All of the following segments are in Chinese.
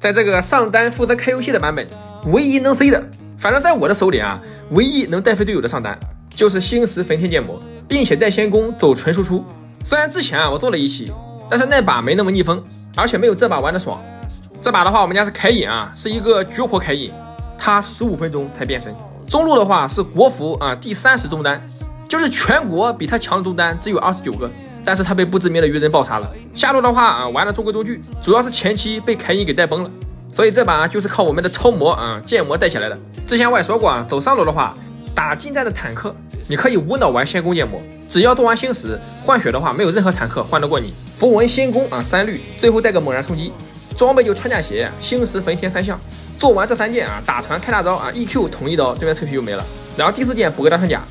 在这个上单负责开游戏的版本，唯一能飞的，反正在我的手里啊，唯一能带飞队友的上单就是星矢焚天剑魔，并且带仙宫走纯输出。虽然之前啊我做了一期，但是那把没那么逆风，而且没有这把玩的爽。这把的话，我们家是凯隐啊，是一个绝活凯隐，他15分钟才变身。中路的话是国服啊，第30中单，就是全国比他强的中单只有29个。 但是他被不知名的鱼人爆杀了。下路的话啊，玩了中规中矩，主要是前期被凯隐给带崩了，所以这把就是靠我们的超模啊剑魔带起来的。之前我也说过啊，走上路的话，打近战的坦克，你可以无脑玩仙宫剑魔，只要多玩星矢换血的话，没有任何坦克换得过你。符文仙宫啊三绿，最后带个猛然冲击，装备就穿甲鞋、星矢、焚天三项。做完这三件啊，打团开大招啊 ，EQ 捅一刀，对面脆皮就没了。然后第4件补个大穿甲，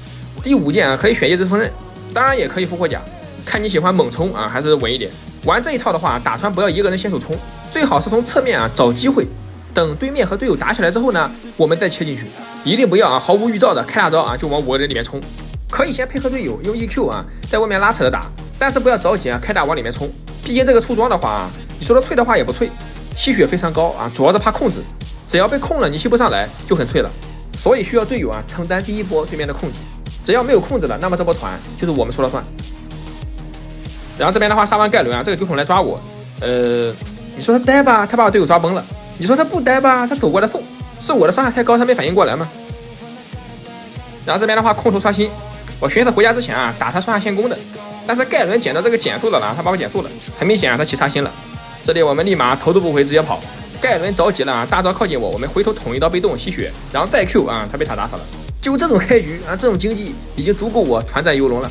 第5件啊可以选一只锋刃，当然也可以复活甲。 看你喜欢猛冲啊，还是稳一点。玩这一套的话，打团不要一个人先手冲，最好是从侧面啊找机会，等对面和队友打起来之后呢，我们再切进去。一定不要啊毫无预兆的开大招啊就往5个人里面冲，可以先配合队友用 EQ 啊在外面拉扯着打，但是不要着急啊开大往里面冲，毕竟这个出装的话啊，你说的脆的话也不脆，吸血非常高啊，主要是怕控制，只要被控了你吸不上来就很脆了，所以需要队友啊承担第一波对面的控制，只要没有控制了，那么这波团就是我们说了算。 然后这边的话杀完盖伦啊，这个酒桶来抓我，你说他呆吧，他把我队友抓崩了；你说他不呆吧，他走过来送，是我的伤害太高，他没反应过来吗？然后这边的话空投刷新，我寻思回家之前啊打他刷下先攻的，但是盖伦捡到这个减速的了，他把我减速了，很明显啊他起刷新了。这里我们立马头都不回直接跑，盖伦着急了啊，大招靠近我，我们回头捅一刀被动吸血，然后再 Q 啊他被塔打死了。就这种开局啊，这种经济已经足够我团战游龙了。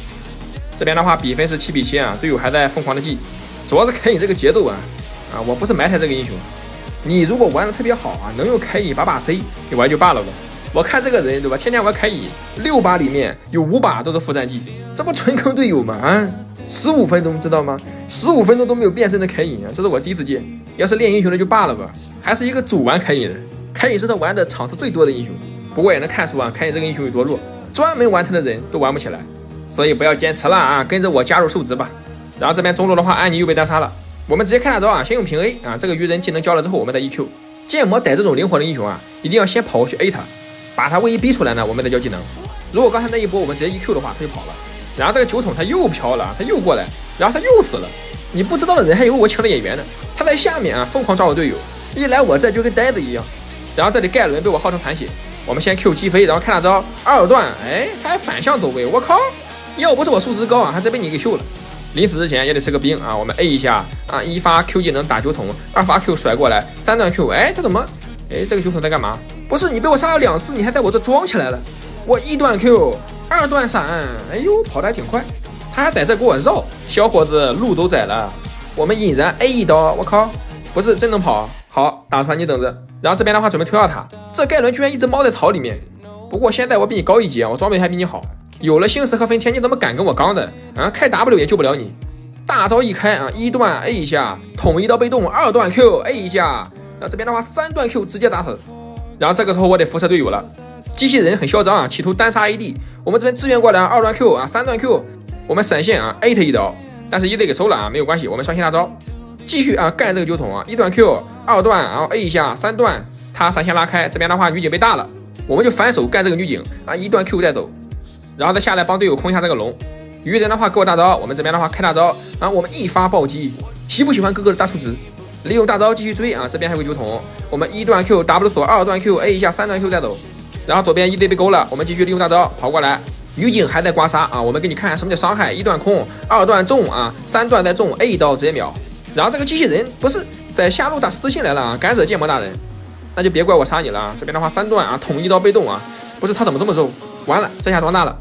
这边的话，比分是7比7啊，队友还在疯狂的记，主要是凯隐这个节奏啊，我不是埋汰这个英雄，你如果玩的特别好啊，能用凯隐把 C 你玩就罢了吧。我看这个人对吧，天天玩凯隐，6把里面有5把都是副战绩，这不纯坑队友吗？啊，15分钟知道吗？15分钟都没有变身的凯隐啊，这是我第一次见。要是练英雄的就罢了吧，还是一个主玩凯隐的，凯隐是他玩的场次最多的英雄，不过也能看出啊，凯隐这个英雄有多弱，专门玩他的人都玩不起来。 所以不要坚持了啊，跟着我加入数值吧。然后这边中路的话，安妮又被单杀了，我们直接开大招啊，先用平 A 啊，这个鱼人技能交了之后，我们再 EQ。剑魔逮这种灵活的英雄啊，一定要先跑过去 A 他，把他位移逼出来呢，我们再交技能。如果刚才那一波我们直接 EQ 的话，他就跑了。然后这个酒桶他又飘了，他又过来，然后他又死了。你不知道的人还以为我请了演员呢。他在下面啊疯狂抓我队友，一来我这就跟呆子一样。然后这里盖伦被我耗成残血，我们先 Q 击飞，然后开大招二段，哎，他还反向走位，我靠！ 要不是我数值高啊，还真被你给秀了。临死之前也得吃个兵啊！我们 A 一下啊，一发 Q 技能打酒桶，二发 Q 甩过来，三段 Q， 哎，他怎么？哎，这个酒桶在干嘛？不是你被我杀了2次，你还在我这装起来了？我一段 Q， 二段闪，哎呦，跑得还挺快。他还在这给我绕，小伙子路走窄了。我们引燃 A 一刀，我靠，不是真能跑。好，打团你等着。然后这边的话准备推二塔，这盖伦居然一直猫在草里面。不过现在我比你高一级啊，我装备还比你好。 有了星矢和焚天，你怎么敢跟我刚的啊？开 W 也救不了你。大招一开啊，一段 A 一下，捅一刀被动，二段 Q A 一下，然后这边的话三段 Q 直接打死。然后这个时候我得辐射队友了，机器人很嚣张啊，企图单杀 AD。我们这边支援过来，二段 Q 啊，三段 Q， 我们闪现啊 A 他一刀，但是EZ给收了啊，没有关系，我们刷新大招，继续啊干这个酒桶啊，一段 Q， 二段，然后 A 一下，三段，他闪现拉开，这边的话女警被大了，我们就反手干这个女警啊，一段 Q 带走。 然后再下来帮队友空一下这个龙，鱼人的话给我大招，我们这边的话开大招，然后我们一发暴击，喜不喜欢哥哥的大数值？利用大招继续追啊，这边还有个酒桶，我们一段 Q W 锁，二段 Q A 一下，三段 Q 带走，然后左边EZ被勾了，我们继续利用大招跑过来，女警还在刮痧啊，我们给你看什么叫伤害，一段空，二段中啊，三段再中 A 一刀直接秒，然后这个机器人不是在下路打出私信来了啊，敢惹剑魔大人，那就别怪我杀你了啊，这边的话三段啊，捅一刀被动啊，不是他怎么这么肉？ 完了，这下装大了。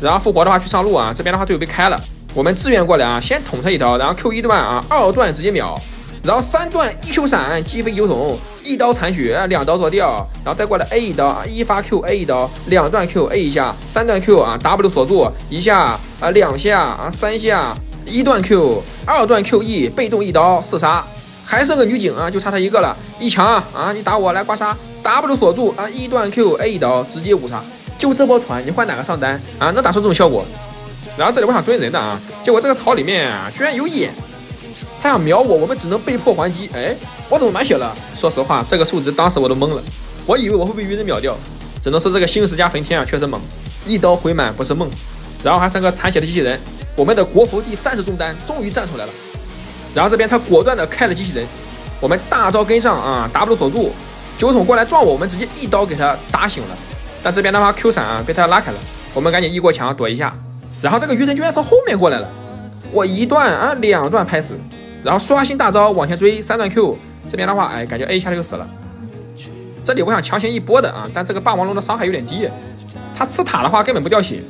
然后复活的话去上路啊，这边的话队友被开了，我们支援过来啊，先捅他一刀，然后 Q 一段啊，二段直接秒，然后三段 EQ 闪击飞酒桶，一刀残血，两刀做掉，然后再过来 A 一刀，一发 Q A 一刀，两段 Q A 一下，三段 Q 啊 W 锁住一下啊，两下啊，三下，一段 Q， 二段 Q E 被动一刀四杀，还剩个女警啊，就差他一个了，一强啊，你打我来刮痧 ，W 锁住啊，一段 Q A 一刀直接5杀。 就这波团，你换哪个上单啊？能打出这种效果？然后这里我想蹲人的啊，结果这个草里面啊居然有野，他想秒我，我们只能被迫还击。哎，我怎么满血了？说实话，这个数值当时我都懵了，我以为我会被鱼人秒掉。只能说这个星矢加焚天啊确实猛，一刀回满不是梦。然后还剩个残血的机器人，我们的国服第30中单终于站出来了。然后这边他果断的开了机器人，我们大招跟上啊 ，W 锁住，酒桶过来撞我，我们直接一刀给他打醒了。但这边他妈 Q 闪啊被他拉开了，我们赶紧一过墙躲一下。然后这个鱼人居然从后面过来了，我一段啊两段拍死。 然后刷新大招往前追，3段 Q， 这边的话，哎，感觉 A 一下就死了。这里我想强行一波的啊，但这个霸王龙的伤害有点低，他刺塔的话根本不掉血。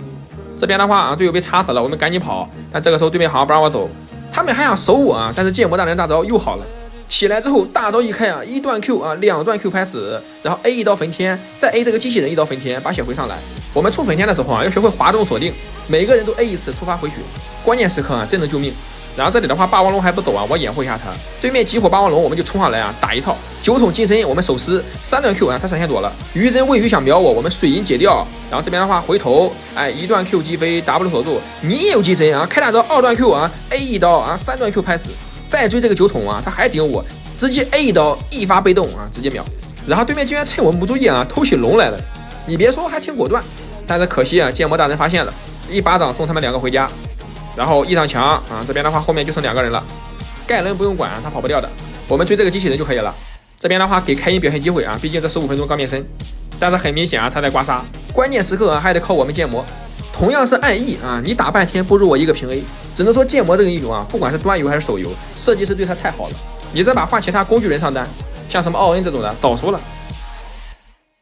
这边的话啊，队友被插死了，我们赶紧跑。但这个时候对面好像不让我走，他们还想守我啊，但是建模大人大招又好了，起来之后大招一开啊，1段 Q 啊，2段 Q 拍死，然后 A 一刀焚天，再 A 这个机器人一刀焚天，把血回上来。我们出焚天的时候啊，要学会滑动锁定，每个人都 A 一次触发回血，关键时刻啊，真能救命。 然后这里的话，霸王龙还不走啊，我掩护一下他。对面集火霸王龙，我们就冲上来啊，打一套。酒桶近身，我们手撕3段 Q 啊，他闪现躲了。鱼人喂鱼想秒我，我们水银解掉。然后这边的话回头，哎，1段 Q 击飞 W 锁住。你也有近身啊，开大招2段 Q 啊 ，A 一刀啊，3段 Q 拍死。再追这个酒桶啊，他还顶我，直接 A 一刀一发被动啊，直接秒。然后对面居然趁我们不注意啊，偷起龙来了。你别说，还挺果断。但是可惜啊，建模大人发现了，一巴掌送他们两个回家。 然后一上墙啊，这边的话后面就剩2个人了，盖伦不用管，他跑不掉的，我们追这个机器人就可以了。这边的话给开音表现机会啊，毕竟这15分钟刚变身，但是很明显啊他在刮痧，关键时刻啊还得靠我们建模。同样是暗E啊，你打半天不如我一个平 A， 只能说建模这个英雄啊，不管是端游还是手游，设计师对他太好了。你这把换其他工具人上单，像什么奥恩这种的早熟了。